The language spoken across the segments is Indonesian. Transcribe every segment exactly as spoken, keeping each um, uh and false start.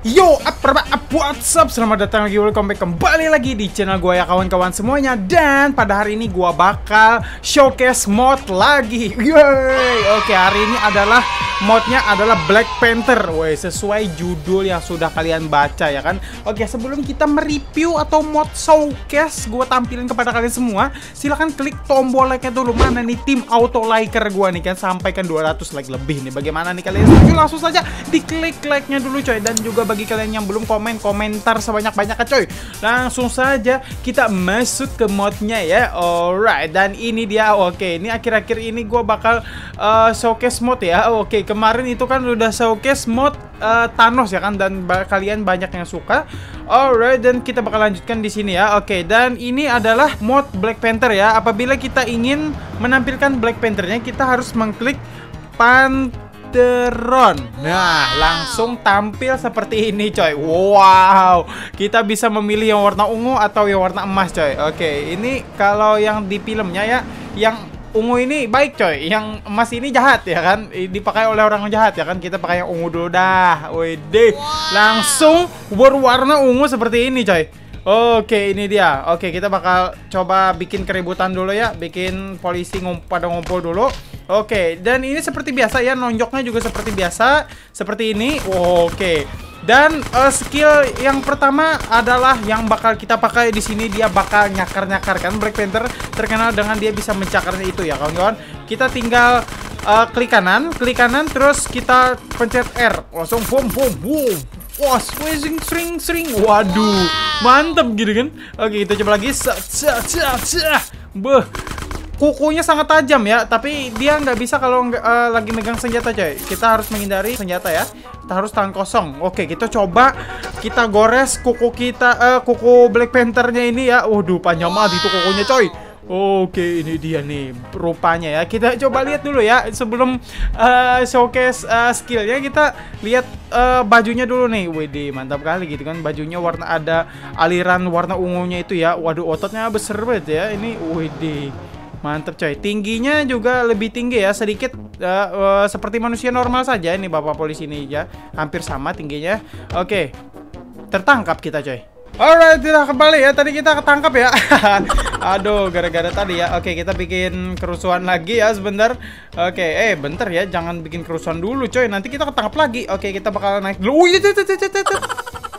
Yo, up, up, up, what's up? Selamat datang lagi, welcome back kembali lagi di channel gue ya kawan-kawan semuanya. Dan pada hari ini gue bakal showcase mod lagi. Yeay. Oke, hari ini adalah modnya adalah Black Panther. Woi, sesuai judul yang sudah kalian baca ya kan. Oke, sebelum kita mereview atau mod showcase gue tampilin kepada kalian semua, silahkan klik tombol like-nya dulu. Mana nih tim auto liker gue nih kan, sampaikan dua ratus like lebih nih. Bagaimana nih kalian setuju? Langsung saja diklik like-nya dulu coy. Dan juga bagi kalian yang belum komen, komentar sebanyak-banyaknya coy. Langsung saja kita masuk ke modnya ya. Alright, dan ini dia. Oke, ini akhir-akhir ini gue bakal uh, showcase mod ya. Oke, kemarin itu kan udah showcase mod uh, Thanos ya kan, dan ba kalian banyak yang suka. Alright, dan kita bakal lanjutkan di sini ya. Oke, dan ini adalah mod Black Panther ya. Apabila kita ingin menampilkan Black Panther-nya, kita harus mengklik pan Nah, langsung tampil seperti ini coy. Wow, kita bisa memilih yang warna ungu atau yang warna emas coy. Oke, ini kalau yang di filmnya ya, yang ungu ini baik coy, yang emas ini jahat ya kan, dipakai oleh orang jahat ya kan. Kita pakai yang ungu dulu dah. Wede, langsung berwarna ungu seperti ini coy. Oke, ini dia. Oke, kita bakal coba bikin keributan dulu ya, bikin polisi ngump pada ngumpul dulu. Oke, dan ini seperti biasa ya, nonjoknya juga seperti biasa, seperti ini. Oke, dan uh, skill yang pertama adalah yang bakal kita pakai di sini. Dia bakal nyakar-nyakar kan, Black Panther terkenal dengan dia bisa mencakarnya itu ya kawan-kawan. Kita tinggal uh, klik kanan, klik kanan, terus kita pencet R, langsung boom boom boom. Wah, swing, swing, swing. Waduh, mantep gitu kan. Oke, kita coba lagi. Beuh, kukunya sangat tajam ya, tapi dia nggak bisa kalau uh, lagi megang senjata coy. Kita harus menghindari senjata ya, kita harus tangan kosong. Oke, kita coba, kita gores kuku kita, uh, kuku Black Panther-nya ini ya. Waduh, panjang banget itu kukunya coy. Oke, ini dia nih rupanya ya. Kita coba lihat dulu ya sebelum uh, showcase uh, skillnya. Kita lihat uh, bajunya dulu nih. Wede, mantap kali gitu kan. Bajunya warna ada aliran warna ungunya itu ya. Waduh, ototnya besar banget ya. Ini wede, mantap coy. Tingginya juga lebih tinggi ya sedikit, uh, uh, seperti manusia normal saja. Ini bapak polisi ini ya, hampir sama tingginya. Oke, tertangkap kita coy. Alright, kita kembali ya. Tadi kita ketangkap ya. Aduh, gara-gara tadi ya. Oke, kita bikin kerusuhan lagi ya sebentar. Oke, eh bentar ya, jangan bikin kerusuhan dulu coy, nanti kita ketangkap lagi. Oke, kita bakal naik dulu.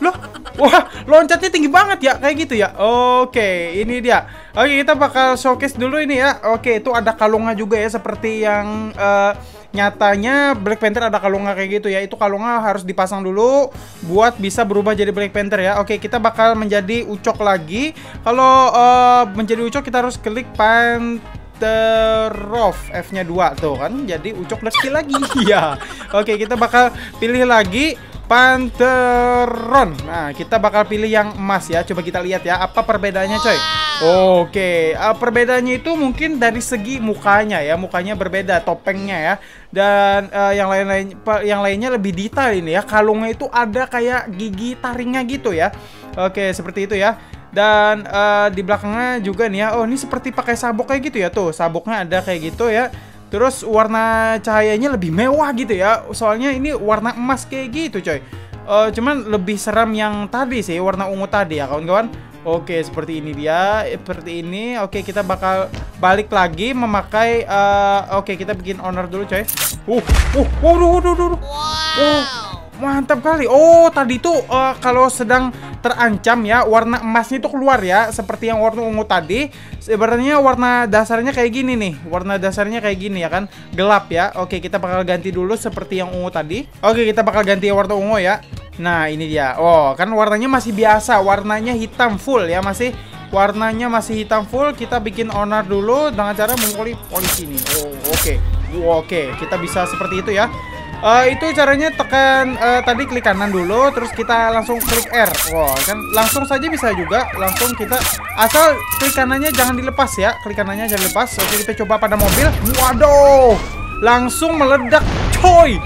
Loh, wah, loncatnya tinggi banget ya, kayak gitu ya. Oke, ini dia. Oke, kita bakal showcase dulu ini ya. Oke, itu ada kalungnya juga ya, seperti yang uh, nyatanya Black Panther ada kalungnya kayak gitu ya. Itu kalungnya harus dipasang dulu buat bisa berubah jadi Black Panther ya. Oke, kita bakal menjadi ucok lagi. Kalau uh, menjadi ucok kita harus klik Pantherof, F-nya dua tuh kan. Jadi ucok lagi lagi ya. Oke, kita bakal pilih lagi Pantheron. Nah, kita bakal pilih yang emas ya. Coba kita lihat ya, apa perbedaannya coy. Oke, uh, perbedaannya itu mungkin dari segi mukanya ya. Mukanya berbeda, topengnya ya. Dan uh, yang lain-lain, yang lainnya lebih detail ini ya. Kalungnya itu ada kayak gigi taringnya gitu ya. Oke, seperti itu ya. Dan uh, di belakangnya juga nih ya. Oh, ini seperti pakai sabuk kayak gitu ya. Tuh, sabuknya ada kayak gitu ya. Terus warna cahayanya lebih mewah gitu ya. Soalnya ini warna emas kayak gitu coy. Uh, cuman lebih seram yang tadi sih, warna ungu tadi ya kawan-kawan. Oke, seperti ini dia. Seperti ini. Oke, kita bakal balik lagi memakai. Uh, Oke, kita bikin honor dulu coy. Uh, uh, waduh, waduh, waduh. Uh, mantap kali. Oh, tadi tuh uh, kalau sedang terancam ya, warna emasnya itu keluar ya. Seperti yang warna ungu tadi. Sebenarnya warna dasarnya kayak gini nih. Warna dasarnya kayak gini ya kan, gelap ya. Oke, kita bakal ganti dulu seperti yang ungu tadi. Oke, kita bakal ganti warna ungu ya. Nah, ini dia. Oh, kan warnanya masih biasa, warnanya hitam full ya. Masih, warnanya masih hitam full. Kita bikin honor dulu dengan cara mengkuli polisi ini. Oh, oke. Oke, kita bisa seperti itu ya. Uh, itu caranya tekan uh, tadi klik kanan dulu, terus kita langsung klik R. Wow, kan langsung saja bisa juga. Langsung kita, asal klik kanannya jangan dilepas ya. Klik kanannya jangan dilepas. Oke, kita coba pada mobil. Waduh, langsung meledak coy,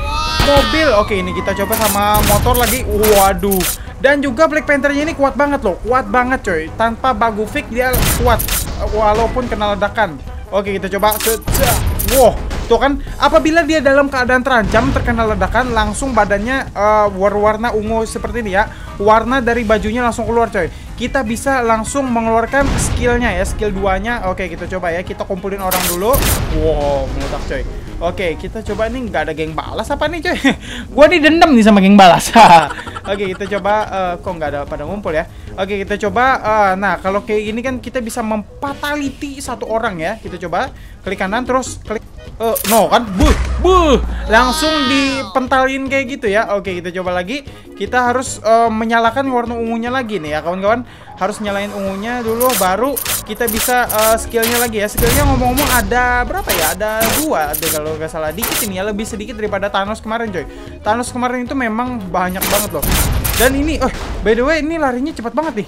mobil. Oke, ini kita coba sama motor lagi. Waduh, dan juga Black Panther-nya ini kuat banget loh. Kuat banget coy, tanpa bagu fake dia kuat, walaupun kena ledakan. Oke, kita coba. Wow, Tuh kan, apabila dia dalam keadaan terancam terkena ledakan, langsung badannya uh, warna ungu seperti ini ya. Warna dari bajunya langsung keluar coy. Kita bisa langsung mengeluarkan skillnya ya, skill duanya. Oke, kita coba ya, kita kumpulin orang dulu. Wow, meledak coy. Oke, kita coba nih, nggak ada geng balas apa nih coy. Gua didendam nih sama geng balas. Oke, kita coba, uh, kok nggak ada pada ngumpul ya. Oke, kita coba, uh, nah kalau kayak gini kan kita bisa memfatality satu orang ya. Kita coba, klik kanan terus klik. Uh, no kan, buh, buh, langsung dipentalin kayak gitu ya. Oke, kita coba lagi. Kita harus uh, menyalakan warna ungunya lagi nih ya kawan-kawan. Harus nyalain ungunya dulu, baru kita bisa uh, skillnya lagi ya. Skillnya ngomong-ngomong ada berapa ya? Ada dua, ada kalau nggak salah. Dikit ini ya, lebih sedikit daripada Thanos kemarin coy. Thanos kemarin itu memang banyak banget loh. Dan ini, oh, by the way ini larinya cepat banget nih.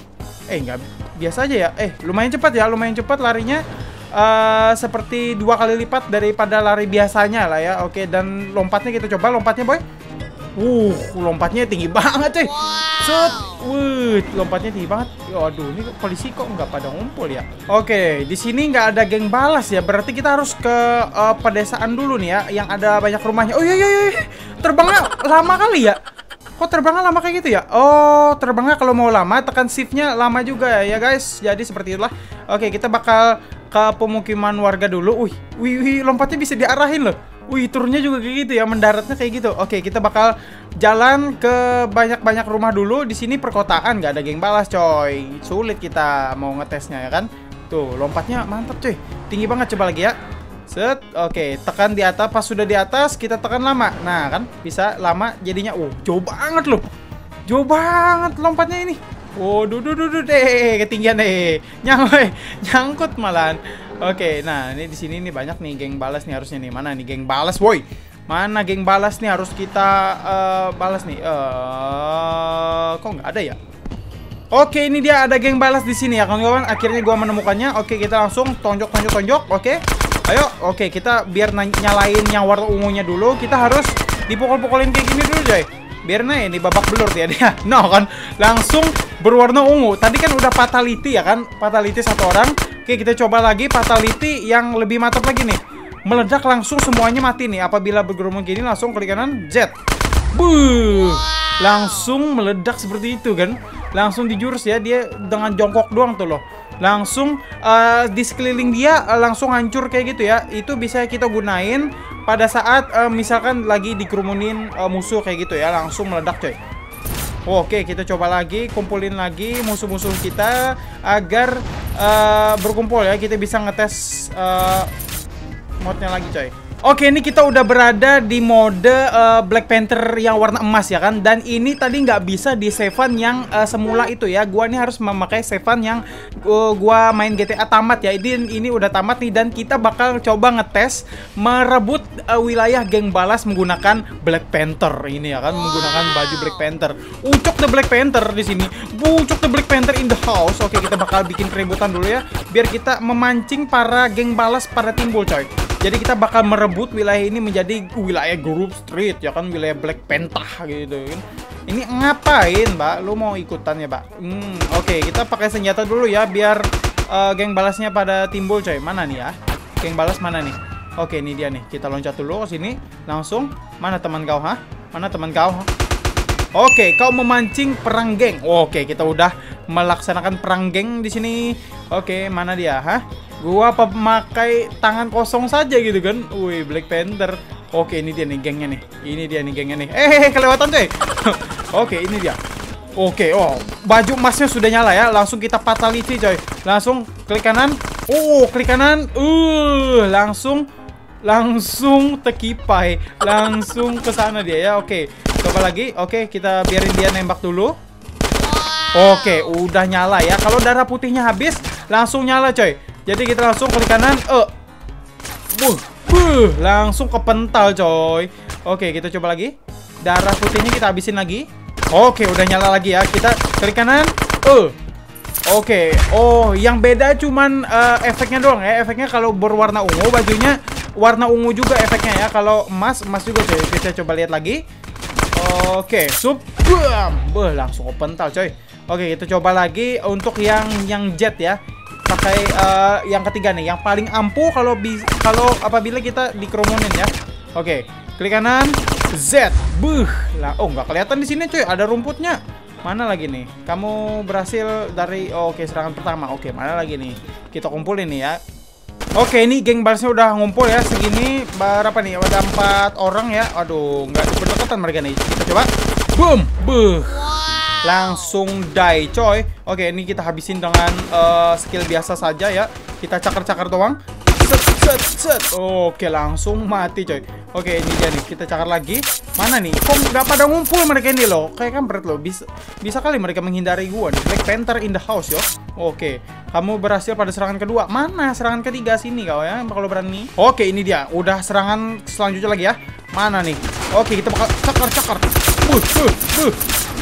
Eh nggak, biasa aja ya. Eh lumayan cepat ya, lumayan cepat larinya. Uh, seperti dua kali lipat daripada lari biasanya lah ya. Oke, dan lompatnya kita coba, lompatnya boy. Uh, lompatnya tinggi banget coy. Set, wuh, lompatnya tinggi banget. Aduh, ini polisi kok nggak pada ngumpul ya? Oke, di sini nggak ada geng balas ya. Berarti kita harus ke uh, pedesaan dulu nih ya, yang ada banyak rumahnya. Oh iya iya iya, terbangnya lama kali ya. Kok terbangnya lama kayak gitu ya? Oh, terbangnya kalau mau lama tekan shiftnya lama juga ya guys. Jadi seperti itulah. Oke, kita bakal ke pemukiman warga dulu. Wih, wih, wih, lompatnya bisa diarahin loh. Wih, turunnya juga kayak gitu ya, mendaratnya kayak gitu. Oke, kita bakal jalan ke banyak-banyak rumah dulu. Di sini perkotaan, nggak ada geng balas coy. Sulit kita mau ngetesnya ya kan. Tuh, lompatnya mantap coy. Tinggi banget, coba lagi ya. Set, oke, okay, tekan di atas. Pas sudah di atas, kita tekan lama. Nah, kan bisa lama jadinya. Oh, jauh banget loh. Jauh banget lompatnya ini. Oh, duh, duh, duh, duh, deh, ketinggian deh. Nyangkut, nyangkut malahan. Oke, okay, nah ini di sini nih banyak nih geng balas nih harusnya nih. Mana nih geng balas, woi? Mana geng balas nih harus kita uh, balas nih. Uh, kok nggak ada ya? Oke, okay, ini dia ada geng balas di sini ya kawan-kawan. Akhirnya gua menemukannya. Oke, okay, kita langsung tonjok, tonjok, tonjok. Oke. Okay. Ayo, oke, okay, kita biar nyalain yang warna ungunya dulu. Kita harus dipukul-pukulin kayak gini dulu, coy. Biar naik ini babak belur dia, dia. No, kan langsung berwarna ungu. Tadi kan udah fatality ya kan? Fatality satu orang. Oke, okay, kita coba lagi fatality yang lebih mantap lagi nih. Meledak langsung semuanya mati nih. Apabila bergerombol gini langsung klik kanan Z. Buh. Langsung meledak seperti itu kan? Langsung dijurus ya, dia dengan jongkok doang tuh loh. Langsung uh, di sekeliling dia uh, langsung hancur kayak gitu ya. Itu bisa kita gunain pada saat uh, misalkan lagi dikerumunin uh, musuh kayak gitu ya. Langsung meledak coy. Oh, oke, okay, kita coba lagi, kumpulin lagi musuh-musuh kita agar uh, berkumpul ya. Kita bisa ngetes uh, modnya lagi coy. Oke, ini kita udah berada di mode uh, Black Panther yang warna emas ya kan. Dan ini tadi nggak bisa di Seven yang uh, semula itu ya. Gua nih harus memakai Seven yang uh, gua main G T A tamat ya. Ini, ini udah tamat nih dan kita bakal coba ngetes merebut uh, wilayah geng balas menggunakan Black Panther ini ya kan, menggunakan baju Black Panther. Ucok the Black Panther di sini. Ucok the Black Panther in the house. Oke, kita bakal bikin keributan dulu ya biar kita memancing para geng balas pada timbul coy. Jadi kita bakal merebut wilayah ini menjadi wilayah Grove Street ya kan, wilayah Black Panther gitu kan. Ini ngapain, Mbak? Lu mau ikutan ya, Pak? Hmm, oke, okay, kita pakai senjata dulu ya biar uh, geng balasnya pada timbul, coy. Mana nih ya? Geng balas mana nih? Oke, okay, ini dia nih. Kita loncat dulu ke sini. Langsung. Mana teman kau, ha? Mana teman kau? Ha? Oke, okay, kau memancing perang geng. Oke, okay, kita udah melaksanakan perang geng di sini. Oke, okay, mana dia, ha? Gua pemakai tangan kosong saja gitu kan. Wih, Black Panther. Oke, ini dia nih gengnya nih. Ini dia nih gengnya nih. Eh, kelewatan coy. Oke, ini dia. Oke, oh, baju emasnya sudah nyala ya. Langsung kita fatality coy. Langsung klik kanan. Oh, klik kanan. Uh, langsung langsung tekipai. Langsung ke sana dia ya. Oke, coba lagi. Oke, kita biarin dia nembak dulu. Oke, udah nyala ya. Kalau darah putihnya habis, langsung nyala coy. Jadi kita langsung klik kanan, eh, uh. buh, buh, langsung kepental coy. Oke, kita coba lagi. Darah putihnya kita habisin lagi. Oke, udah nyala lagi ya. Kita klik kanan, eh, uh. oke. Oh, yang beda cuman uh, efeknya doang ya. Efeknya kalau berwarna ungu, bajunya warna ungu juga efeknya ya. Kalau emas, emas juga coy. Kita coba lihat lagi. Oke, sub, buh, langsung kepental coy. Oke, kita coba lagi untuk yang yang jet ya. pakai uh, yang ketiga nih, yang paling ampuh kalau kalau apabila kita dikerumunin ya. Oke, klik kanan, Z. Buh, lah, oh nggak kelihatan di sini cuy, ada rumputnya. Mana lagi nih? Kamu berhasil dari oh, oke okay, serangan pertama. Oke, okay, mana lagi nih? Kita kumpulin nih ya. Oke, ini geng balsnya udah ngumpul ya. Segini berapa nih? Ada empat orang ya. Aduh, nggak berdekatan mereka nih. Kita coba. Boom, buh. Langsung die coy. Oke, ini kita habisin dengan uh, skill biasa saja ya. Kita cakar-cakar doang. Set, set, set. Oke, langsung mati coy. Oke, ini dia nih. Kita cakar lagi. Mana nih? Kok udah pada ngumpul mereka ini loh. Kayak kan berat loh. Bisa, bisa kali mereka menghindari gua nih. Black Panther in the house yo. Oke, kamu berhasil pada serangan kedua. Mana serangan ketiga sini kau ya? Kalau berani. Oke, ini dia. Udah serangan selanjutnya lagi ya. Mana nih? Oke, kita bakal cakar-cakar. Uh, uh, uh.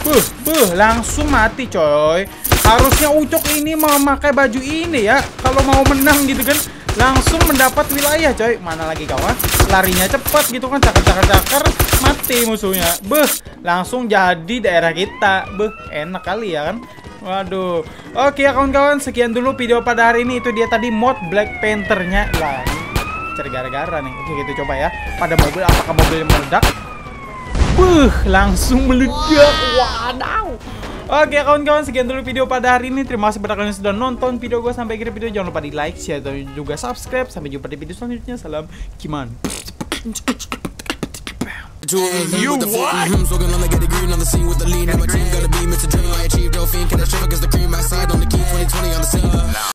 Buh, buh, langsung mati coy. Harusnya Ucok ini memakai baju ini ya, kalau mau menang gitu kan. Langsung mendapat wilayah coy. Mana lagi kawan? Larinya cepat gitu kan, cakar-cakar-cakar, mati musuhnya. Buh, langsung jadi daerah kita. Buh, enak kali ya kan. Waduh. Oke ya kawan-kawan, sekian dulu video pada hari ini. Itu dia tadi mod Black Panther-nya. Lah, cari gara-gara nih. Oke, kita coba ya. Pada mobil, apakah mobil meledak? Buh, langsung meledak. Wadaw. Oke kawan-kawan, sekian dulu video pada hari ini. Terima kasih pada kalian yang sudah nonton video gue sampai akhir video. Jangan lupa di like, share, dan juga subscribe. Sampai jumpa di video selanjutnya. Salam Kiman. You what?